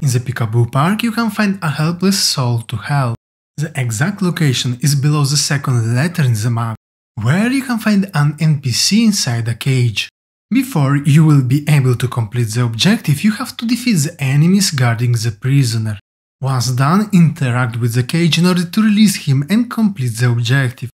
In the Peekaboo Park you can find a helpless soul to help. The exact location is below the second letter in the map, where you can find an NPC inside a cage. Before you will be able to complete the objective, you have to defeat the enemies guarding the prisoner. Once done, interact with the cage in order to release him and complete the objective.